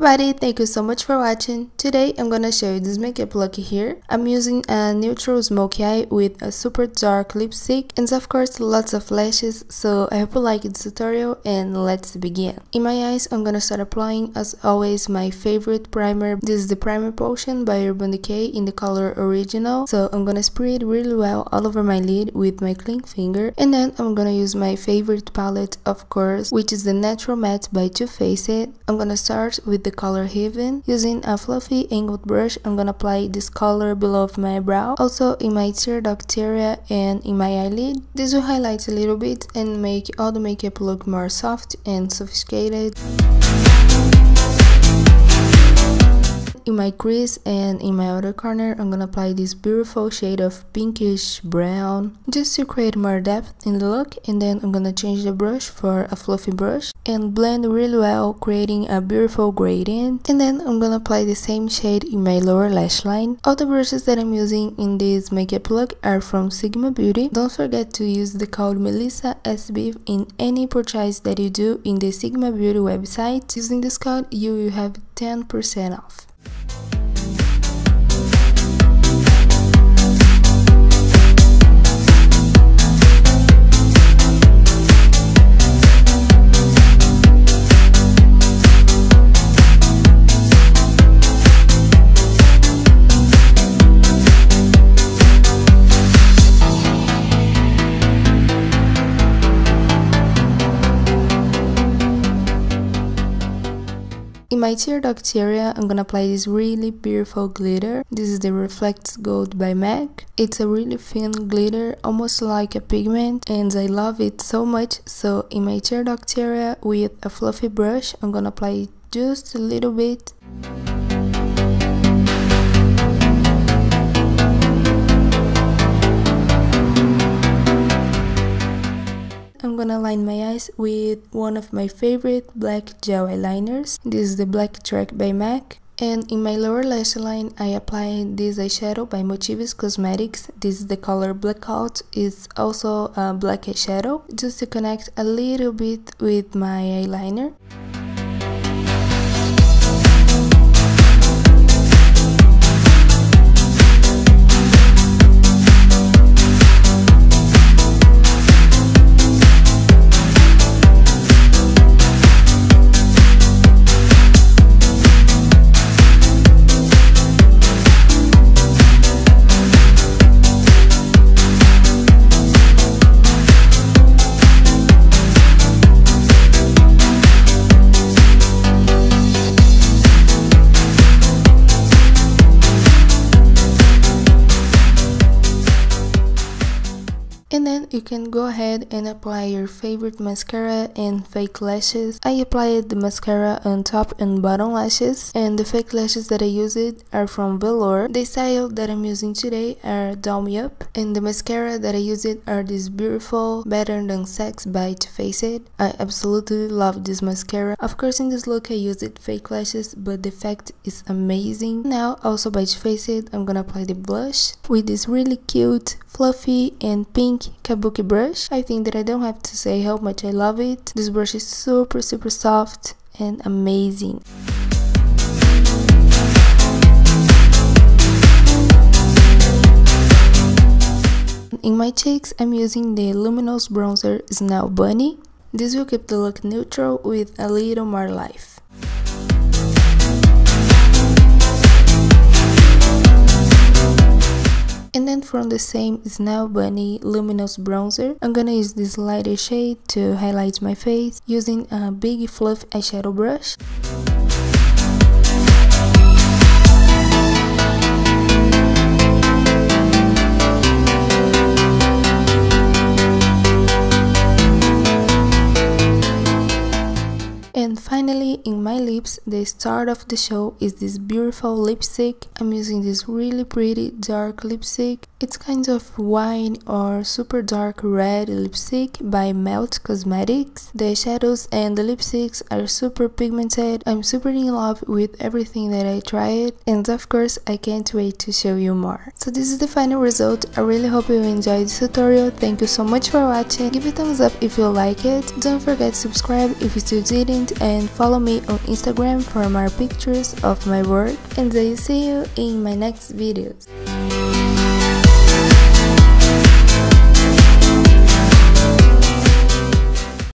everybody, thank you so much for watching. Today I'm gonna show you this makeup look here. I'm using a neutral smoky eye with a super dark lipstick and of course lots of lashes, so I hope you like this tutorial and let's begin. In my eyes I'm gonna start applying as always my favorite primer. This is the Primer Potion by Urban Decay in the color Original. So I'm gonna spray it really well all over my lid with my clean finger, and then I'm gonna use my favorite palette of course, which is the Natural Matte by Too Faced. I'm gonna start with the color Heaven. Using a fluffy angled brush I'm gonna apply this color below of my brow, also in my tear duct area and in my eyelid. This will highlight a little bit and make all the makeup look more soft and sophisticated. In my crease and in my outer corner I'm gonna apply this beautiful shade of pinkish brown just to create more depth in the look, and then I'm gonna change the brush for a fluffy brush and blend really well, creating a beautiful gradient. And then I'm gonna apply the same shade in my lower lash line. All the brushes that I'm using in this makeup look are from Sigma Beauty. Don't forget to use the code MelissaSB in any purchase that you do in the Sigma Beauty website. Using this code you will have 10% off. In my tear duct area, I'm gonna apply this really beautiful glitter. This is the Reflects Gold by MAC. It's a really thin glitter, almost like a pigment, and I love it so much. So in my tear duct area, with a fluffy brush, I'm gonna apply it just a little bit. I'm gonna line my eyes with one of my favorite black gel eyeliners. This is the Black Track by MAC. And in my lower lash line I apply this eyeshadow by Motives Cosmetics. This is the color Blackout. It's also a black eyeshadow, just to connect a little bit with my eyeliner. And then you can go ahead and apply your favorite mascara and fake lashes. I applied the mascara on top and bottom lashes, and the fake lashes that I used are from Velour. The style that I'm using today are Doll Me Up, and the mascara that I used are this beautiful Better Than Sex by Too Faced. I absolutely love this mascara. Of course in this look I used fake lashes, but the effect is amazing. Now also by Too Faced I'm gonna apply the blush with this really cute, fluffy and pink Kabuki brush. I think that I don't have to say how much I love it. This brush is super soft and amazing. In my cheeks I'm using the luminous bronzer Snow Bunny. This will keep the look neutral with a little more life. And then from the same Snow Bunny luminous bronzer I'm gonna use this lighter shade to highlight my face using a big fluff eyeshadow brush. And finally in my lips, the star of the show is this beautiful lipstick. I'm using this really pretty dark lipstick. It's kind of wine or super dark red lipstick by Melt Cosmetics. The shadows and the lipsticks are super pigmented. I'm super in love with everything that I tried, and of course I can't wait to show you more. So this is the final result. I really hope you enjoyed this tutorial. Thank you so much for watching. Give it a thumbs up if you like it. Don't forget to subscribe if you still didn't. comment and follow me on Instagram for more pictures of my work, and I see you in my next videos.